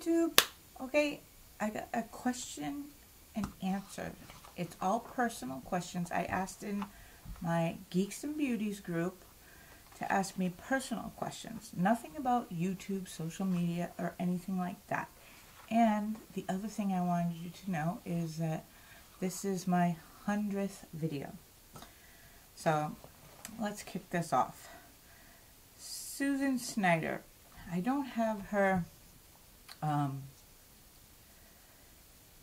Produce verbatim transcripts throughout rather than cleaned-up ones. YouTube. Okay, I got a question and answer. It's all personal questions. I asked in my Geeks and Beauties group to ask me personal questions. Nothing about YouTube, social media, or anything like that. And the other thing I wanted you to know is that this is my hundredth video. So let's kick this off. Susan Snyder. I don't have her um,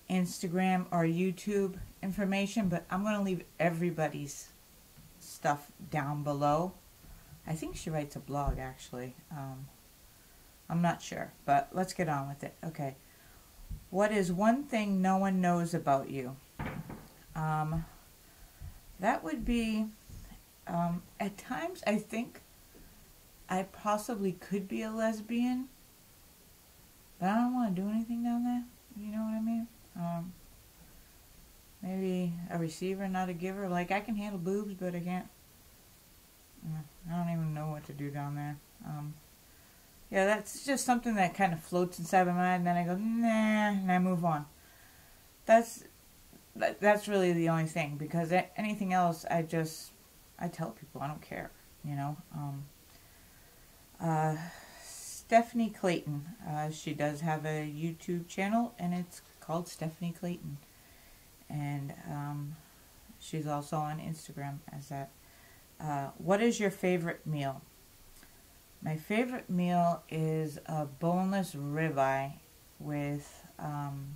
Instagram or YouTube information, but I'm going to leave everybody's stuff down below. I think she writes a blog, actually. Um, I'm not sure, but let's get on with it. Okay. What is one thing no one knows about you? Um, that would be, um, at times I think I possibly could be a lesbian, but I don't want to do anything down there. You know what I mean? Um, maybe a receiver, not a giver. Like, I can handle boobs, but I can't. I don't even know what to do down there. Um, yeah, that's just something that kind of floats inside my mind, and then I go, nah, and I move on. That's that, that's really the only thing, because anything else, I just, I tell people, I don't care, you know. Um, uh, Stephanie Clayton, uh, she does have a YouTube channel, and it's called Stephanie Clayton. And um, she's also on Instagram as that. Uh, what is your favorite meal? My favorite meal is a boneless ribeye with um,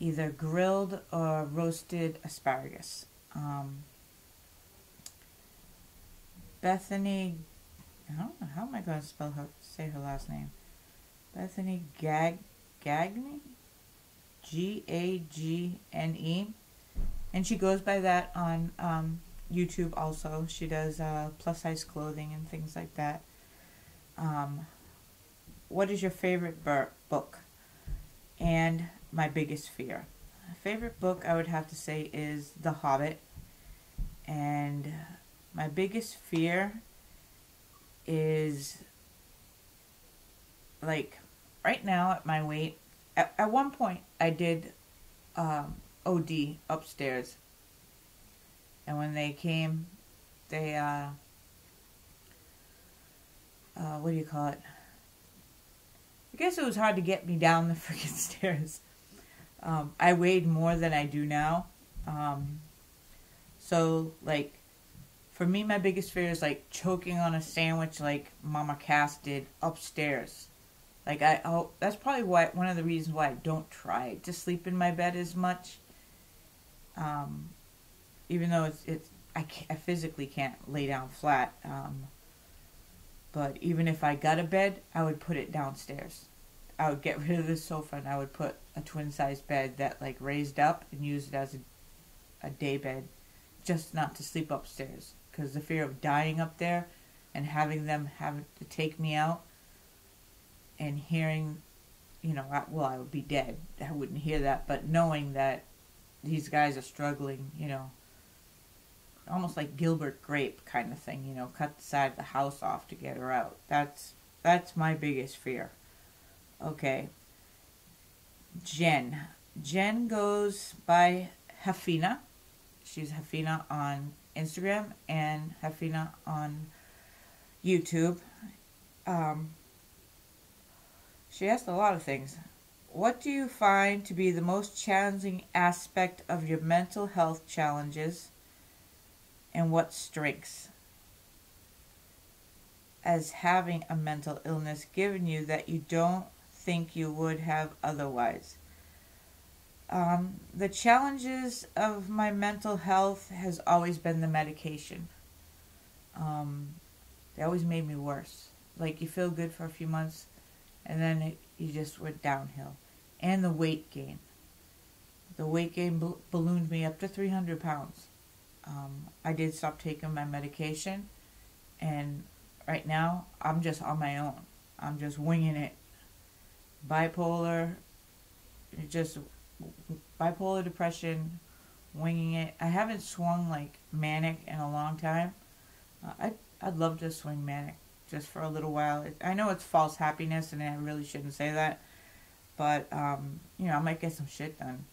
either grilled or roasted asparagus. Um, Bethany, I don't know, how am I going to spell her, say her last name? Bethany Gag, Gagne? G A G N E. And she goes by that on um, YouTube also. She does uh, plus size clothing and things like that. Um, what is your favorite book? And my biggest fear. My favorite book I would have to say is The Hobbit. And my biggest fear is, like, right now at my weight. At, at one point I did um, O D upstairs. And when they came, they, uh, uh, what do you call it? I guess it was hard to get me down the freaking stairs. Um, I weighed more than I do now. Um, so, like, for me, my biggest fear is, like, choking on a sandwich like Mama Cass did upstairs. Like, I, oh, that's probably why, one of the reasons why I don't try to sleep in my bed as much. Um... Even though it's, it's I, can't, I physically can't lay down flat. Um, but even if I got a bed, I would put it downstairs. I would get rid of the sofa and I would put a twin-size bed that, like, raised up and use it as a, a day bed. Just not to sleep upstairs. Because the fear of dying up there and having them have to take me out and hearing, you know, I, well, I would be dead. I wouldn't hear that. But knowing that these guys are struggling, you know. Almost like Gilbert Grape kind of thing, you know, cut the side of the house off to get her out. That's that's my biggest fear. Okay. Jen. Jen goes by Haffina. She's Haffina on Instagram and Haffina on YouTube. Um, she asked a lot of things. What do you find to be the most challenging aspect of your mental health challenges? And what strengths has having a mental illness given you that you don't think you would have otherwise? Um, the challenges of my mental health has always been the medication. Um, they always made me worse. Like, you feel good for a few months, and then it, you just went downhill. And the weight gain. The weight gain bal- ballooned me up to three hundred pounds. Um, I did stop taking my medication, and right now I'm just on my own. I'm just winging it. Bipolar, just bipolar depression, winging it. I haven't swung like manic in a long time. Uh, I I'd, I'd love to swing manic just for a little while. It, I know it's false happiness, and I really shouldn't say that. But, um, you know, I might get some shit done.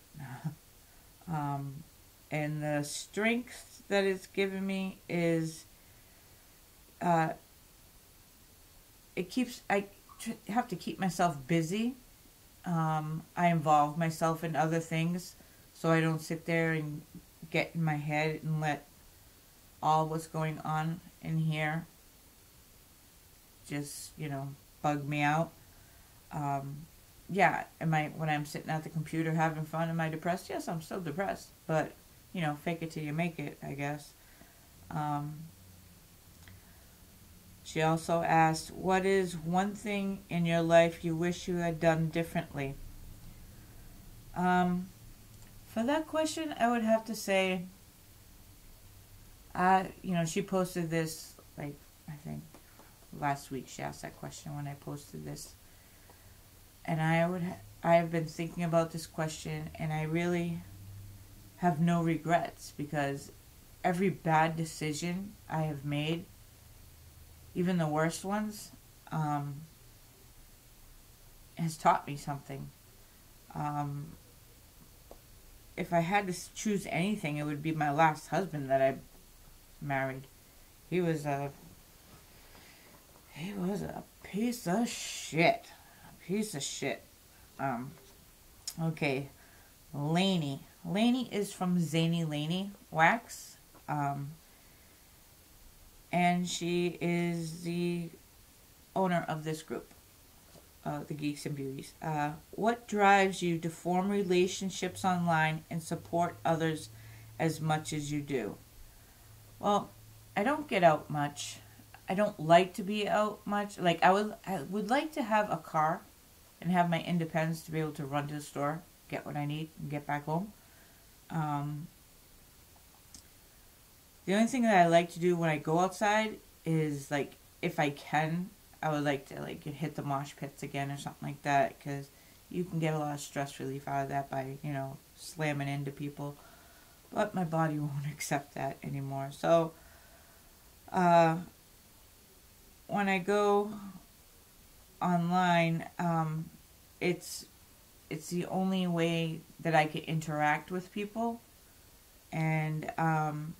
um, and the strength that it's given me is, uh, it keeps, I tr have to keep myself busy. Um, I involve myself in other things so I don't sit there and get in my head and let all what's going on in here just, you know, bug me out. Um, yeah, am I, when I'm sitting at the computer having fun, am I depressed? Yes, I'm still depressed, but, you know, fake it till you make it, I guess. Um, she also asked, what is one thing in your life you wish you had done differently? Um, for that question, I would have to say, I, you know, she posted this, like, I think last week she asked that question when I posted this. And I would, ha I have been thinking about this question, and I really have no regrets, because every bad decision I have made, even the worst ones, um, has taught me something. Um, if I had to choose anything, it would be my last husband that I married. He was a, he was a piece of shit. Piece of shit. Um, okay. Lainey. Lainey is from Zany Lainey Wax. Um, and she is the owner of this group, uh, the Geeks and Beauties. Uh, what drives you to form relationships online and support others as much as you do? Well, I don't get out much. I don't like to be out much. Like, I would, I would like to have a car and have my independence to be able to run to the store, get what I need, and get back home. Um, the only thing that I like to do when I go outside is, like, if I can, I would like to, like, hit the mosh pits again or something like that, because you can get a lot of stress relief out of that by, you know, slamming into people. But my body won't accept that anymore. So, uh, when I go online, um, it's it's the only way that I can interact with people, and um,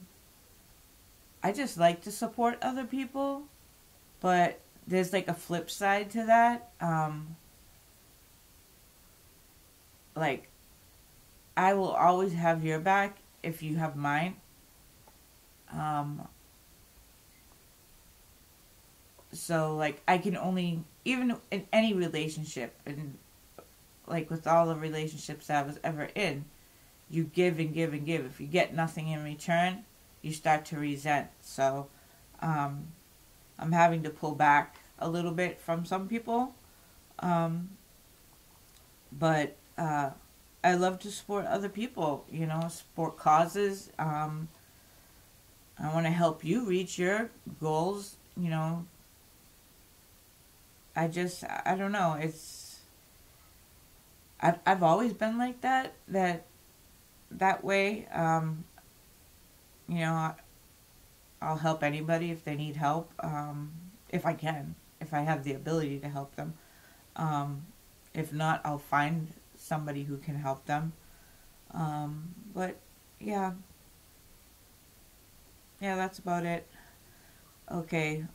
I just like to support other people, but there's like a flip side to that. Um, like, I will always have your back if you have mine. Um, so like, I can only, even in any relationship, and like with all the relationships that I was ever in, you give and give and give. If you get nothing in return, you start to resent. So um, I'm having to pull back a little bit from some people. Um, but uh, I love to support other people, you know, support causes. Um, I want to help you reach your goals, you know. I just, I don't know, it's, I've, I've always been like that, that, that way, um, you know, I'll help anybody if they need help, um, if I can, if I have the ability to help them, um, if not, I'll find somebody who can help them, um, but, yeah, yeah, that's about it. Okay,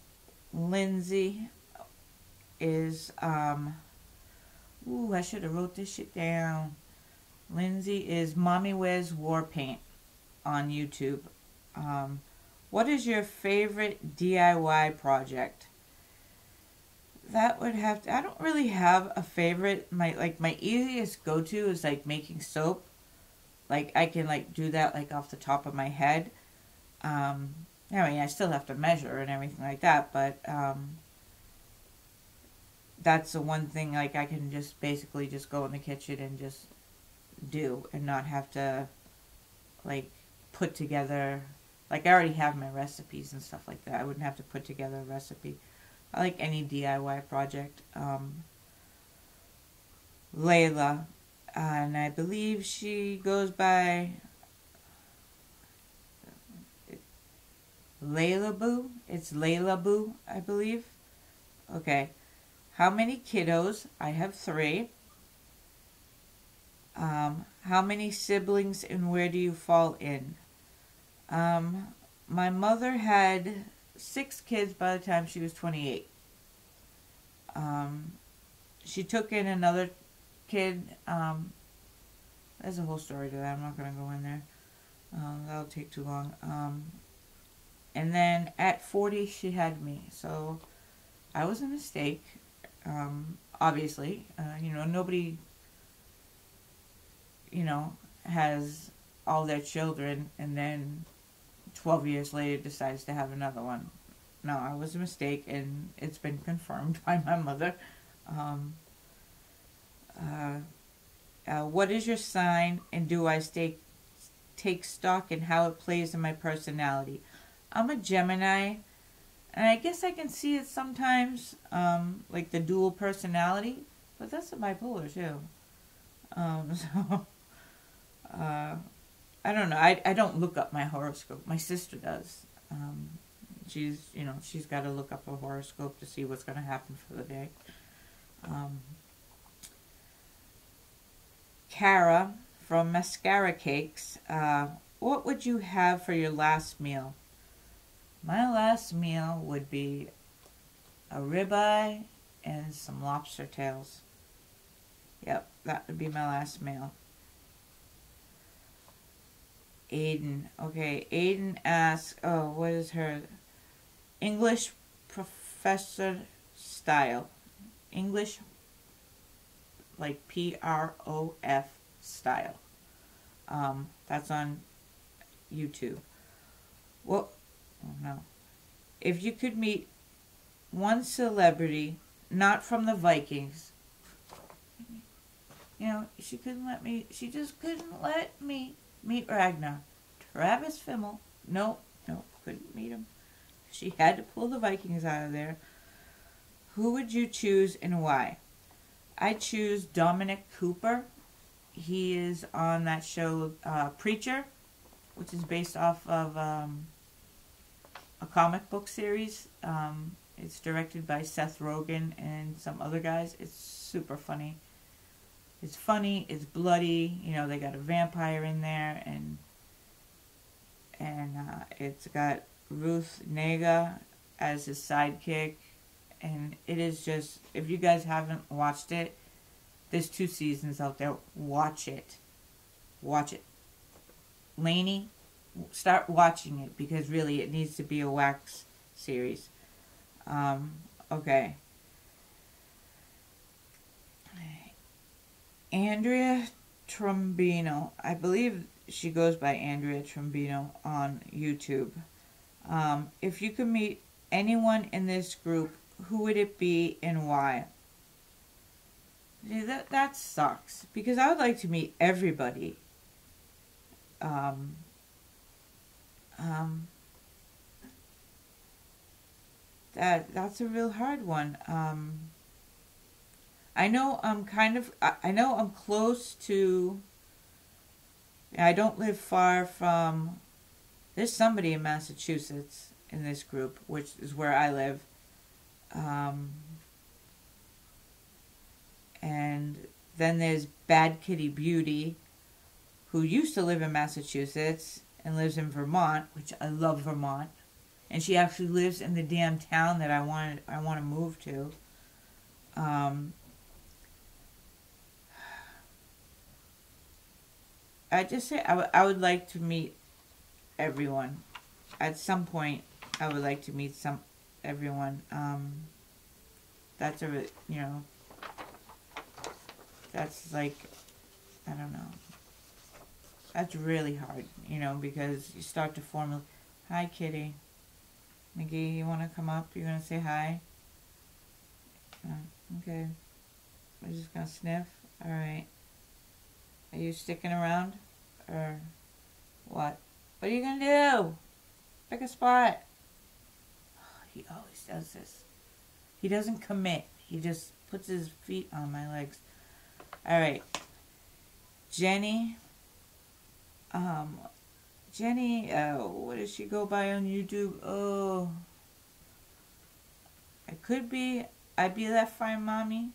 Lindsay is, um, ooh, I should have wrote this shit down. Lindsay is Mommy Wears War Paint on YouTube. Um, what is your favorite D I Y project? That would have to, I don't really have a favorite. My, like, my easiest go-to is, like, making soap. Like, I can, like, do that, like, off the top of my head. Um, I mean, I still have to measure and everything like that, but, um, that's the one thing, like, I can just basically just go in the kitchen and just do and not have to, like, put together, like, I already have my recipes and stuff like that. I wouldn't have to put together a recipe. I like any D I Y project. Um, Leyla, uh, and I believe she goes by Leyla Boo. It's Leyla Boo, I believe. Okay. How many kiddos? I have three. Um, how many siblings and where do you fall in? Um, my mother had six kids by the time she was twenty-eight. Um, she took in another kid. Um, there's a whole story to that. I'm not going to go in there. Um, that'll take too long. Um, and then at forty, she had me. So I was a mistake, um, obviously. Uh, you know, nobody, you know, has all their children and then twelve years later decides to have another one. No, I was a mistake, and it's been confirmed by my mother. Um, uh, uh, what is your sign, and do I stay, take stock in how it plays in my personality? I'm a Gemini, and I guess I can see it sometimes, um, like the dual personality, but that's a bipolar too. Um, so, uh, I don't know. I, I don't look up my horoscope. My sister does. Um, she's, you know, she's got to look up a horoscope to see what's going to happen for the day. Um, Cara from Mascara Cakes. Uh, what would you have for your last meal? My last meal would be a ribeye and some lobster tails. Yep, that would be my last meal. Aiden. Okay, Aiden asks, oh, what is her? English professor style. English, like P R O F style. Um, that's on YouTube. Well, oh no. If you could meet one celebrity, not from the Vikings. You know, she couldn't let me, she just couldn't let me meet Ragnar. Travis Fimmel, no, no, couldn't meet him. She had to pull the Vikings out of there. Who would you choose and why? I choose Dominic Cooper. He is on that show, uh, Preacher, which is based off of um, a comic book series. Um, it's directed by Seth Rogen and some other guys. It's super funny. It's funny, it's bloody, you know, they got a vampire in there, and and uh, it's got Ruth Negga as his sidekick, and it is just, if you guys haven't watched it, there's two seasons out there, watch it. Watch it. Lainey, start watching it, because really it needs to be a wax series. Um, okay. Andrea Trombino. I believe she goes by Andrea Trombino on YouTube. Um, if you could meet anyone in this group, who would it be and why? See, that, that sucks. Because I would like to meet everybody. Um, um, that that's a real hard one. Um, I know I'm kind of, I know I'm close to, I don't live far from, there's somebody in Massachusetts in this group, which is where I live. Um, and then there's Bad Kitty Beauty, who used to live in Massachusetts and lives in Vermont, which I love Vermont. And she actually lives in the damn town that I wanted, I want to move to. Um... I just say I, w I would like to meet everyone. At some point, I would like to meet some everyone. Um, that's a, you know, that's like, I don't know. That's really hard, you know, because you start to form. Hi, Kitty. McGee, you want to come up? You're going to say hi? Uh, okay. I'm just going to sniff. All right. Are you sticking around? Or what? What are you going to do? Pick a spot. Oh, he always does this. He doesn't commit. He just puts his feet on my legs. All right. Jenny. Um, Jenny. Oh, what does she go by on YouTube? Oh. It could be Ibedatfinemami.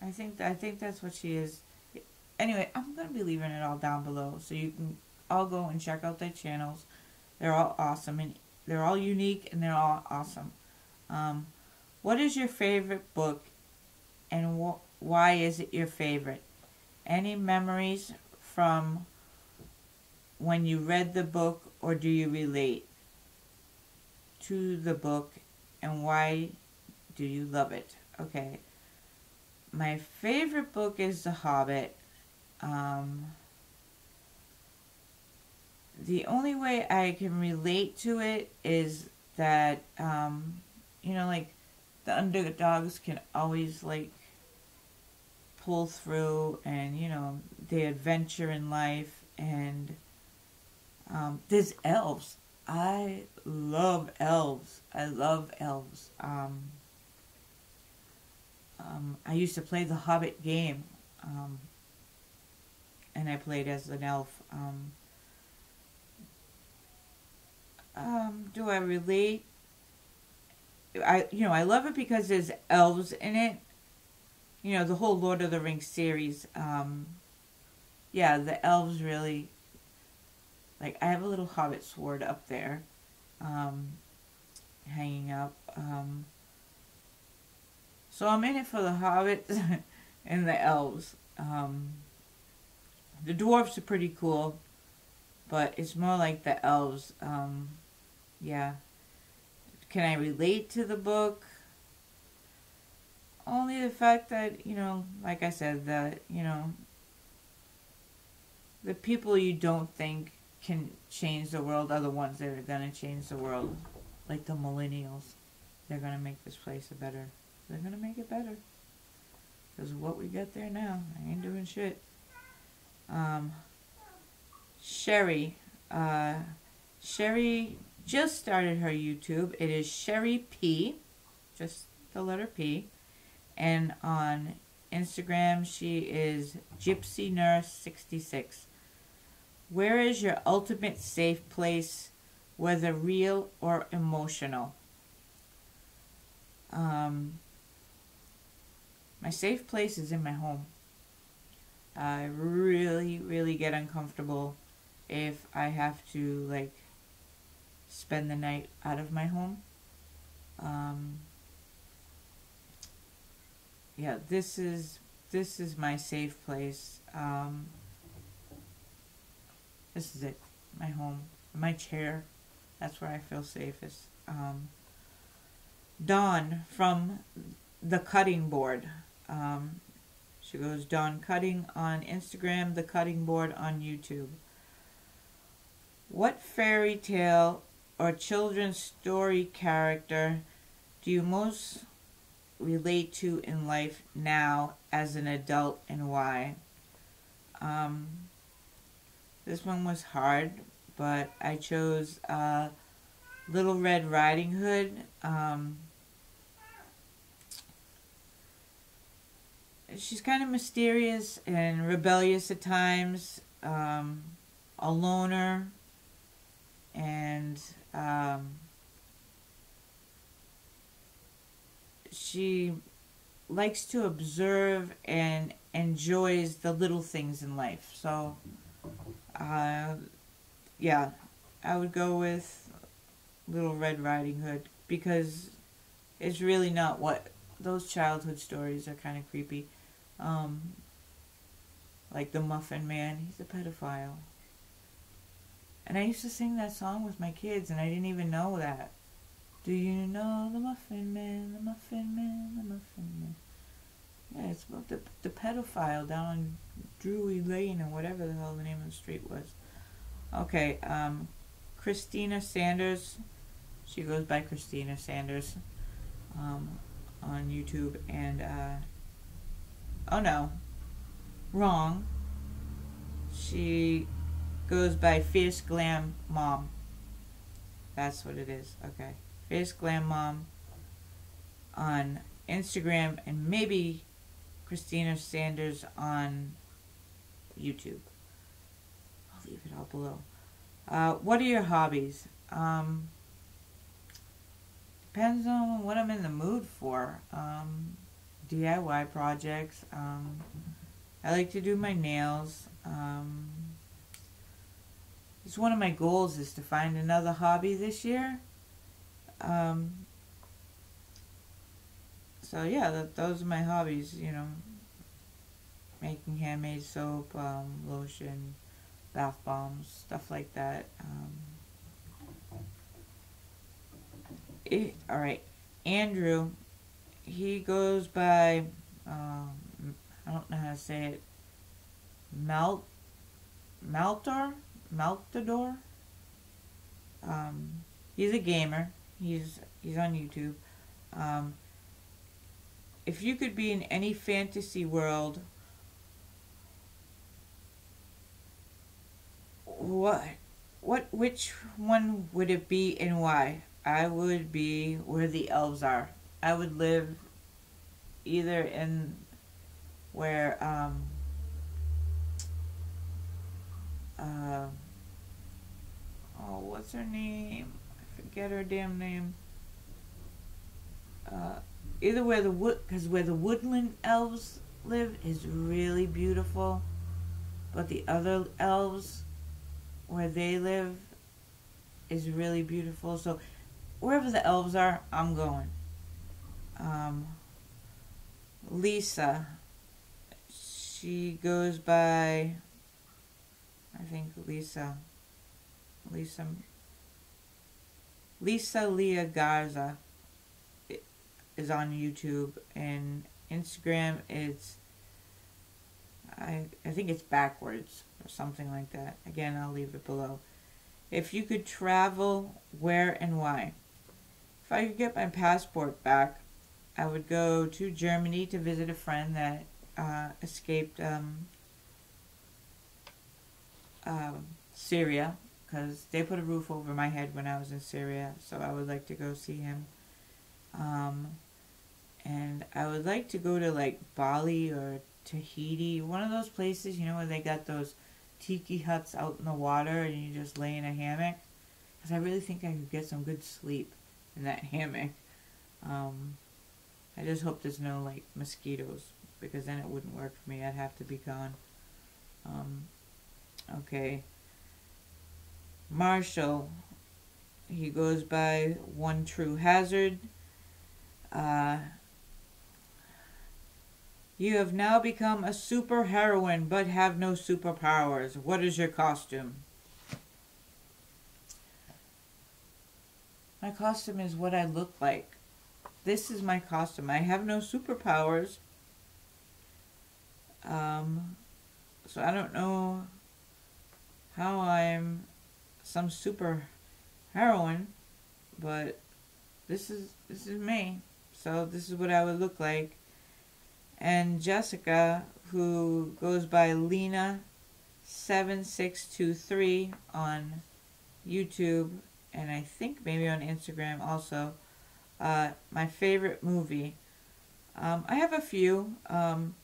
I think I think that's what she is. Anyway, I'm gonna be leaving it all down below so you can all go and check out their channels. They're all awesome and they're all unique and they're all awesome. Um, what is your favorite book, and wh why is it your favorite? Any memories from when you read the book, or do you relate to the book, and why do you love it? Okay. My favorite book is The Hobbit. Um, the only way I can relate to it is that, um, you know, like, the underdogs can always, like, pull through, and, you know, they adventure in life, and um, there's elves. I love elves. I love elves. Um... Um, I used to play the Hobbit game, um, and I played as an elf. Um, um, do I relate? I, you know, I love it because there's elves in it. You know, the whole Lord of the Rings series. Um, yeah, the elves really, like, I have a little Hobbit sword up there, um, hanging up, um. So I'm in it for the hobbits and the elves. Um, the dwarves are pretty cool, but it's more like the elves. Um, yeah. Can I relate to the book? Only the fact that, you know, like I said, that, you know, the people you don't think can change the world are the ones that are going to change the world. Like the millennials. They're going to make this place a better... They're going to make it better. Because of what we got there now. I ain't doing shit. Um, Sherry. Uh, Sherry just started her YouTube. It is Sherry P. Just the letter P. And on Instagram, she is Gypsy Nurse sixty-six. Where is your ultimate safe place, whether real or emotional? Um... My safe place is in my home. I really, really get uncomfortable if I have to, like, spend the night out of my home. Um, yeah, this is this is my safe place. Um, this is it, my home, my chair. That's where I feel safest. Um, Dawn from The Cutting Board. Um, she goes Dawn Cutting on Instagram, The Cutting Board on YouTube. What fairy tale or children's story character do you most relate to in life now as an adult, and why? Um, this one was hard, but I chose uh, Little Red Riding Hood. Um, She's kind of mysterious and rebellious at times, um, a loner, and um, she likes to observe and enjoys the little things in life. So, uh, yeah, I would go with Little Red Riding Hood, because it's really not what those childhood stories are. Kind of creepy. Um, like the Muffin Man, he's a pedophile. And I used to sing that song with my kids, and I didn't even know that. Do you know the Muffin Man, the Muffin Man, the Muffin Man? Yeah, it's about the, the pedophile down on Drury Lane, or whatever the hell the name of the street was. Okay, um, Christina Sanders. She goes by Christina Sanders um, on YouTube, and, uh, oh no, wrong. She goes by Fierce Glam Mom. That's what it is. Okay. Fierce Glam Mom on Instagram, and maybe Christina Sanders on YouTube. I'll leave it all below. Uh, what are your hobbies? Um, Depends on what I'm in the mood for. Um, D I Y projects. Um, I like to do my nails. Um, it's one of my goals is to find another hobby this year. Um, so yeah, that, those are my hobbies, you know. Making handmade soap, um, lotion, bath bombs, stuff like that. Um, it, all right, Andrew, he goes by, um, I don't know how to say it, Malt, Maltor, Maltador. Um, he's a gamer. He's he's on YouTube. Um, if you could be in any fantasy world, what what which one would it be and why? I would be where the elves are. I would live either in where um uh, oh what's her name? Get her damn name. Uh, either where the wood, because where the woodland elves live is really beautiful, but the other elves, where they live, is really beautiful. So, wherever the elves are, I'm going. Um, Lisa, she goes by, I think Lisa, Lisa. Lisa Leah Garza is on YouTube, and Instagram is, I, I think it's backwards or something like that. Again, I'll leave it below. If you could travel, where and why? If I could get my passport back, I would go to Germany to visit a friend that uh, escaped um, uh, Syria. Because they put a roof over my head when I was in Syria, so I would like to go see him. Um, and I would like to go to like Bali or Tahiti, one of those places, you know, where they got those tiki huts out in the water and you just lay in a hammock. Because I really think I could get some good sleep in that hammock. Um, I just hope there's no like mosquitoes, because then it wouldn't work for me. I'd have to be gone. Um, okay. Marshall, he goes by One True Hazard. Uh, you have now become a super heroine, but have no superpowers. What is your costume? My costume is what I look like. This is my costume. I have no superpowers. Um, so I don't know how I'm some super heroine, but this is this is me, so this is what I would look like. And Jessica, who goes by Lena seven six two three on YouTube, and I think maybe on Instagram also, uh, my favorite movie, um, I have a few. um,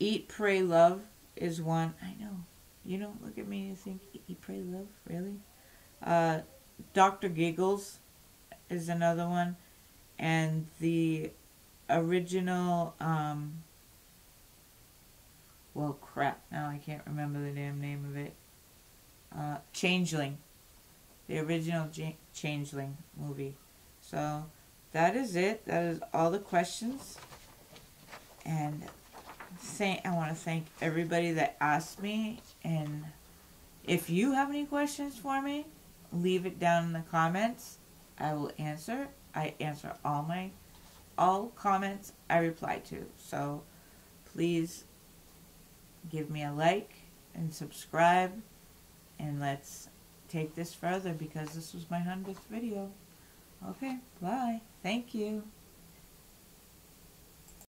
Eat, Pray, Love is one. I know you don't look at me and you think, eat, pray, love, really? Uh, Doctor Giggles is another one. And the original, um, well, crap, now I can't remember the damn name of it. Uh, Changeling. The original J- Changeling movie. So, that is it. That is all the questions. And Thank, I want to thank everybody that asked me, and if you have any questions for me, leave it down in the comments. I will answer. I answer all my all comments I reply to. So please give me a like and subscribe, and let's take this further, because this was my hundredth video. Okay, bye. Thank you.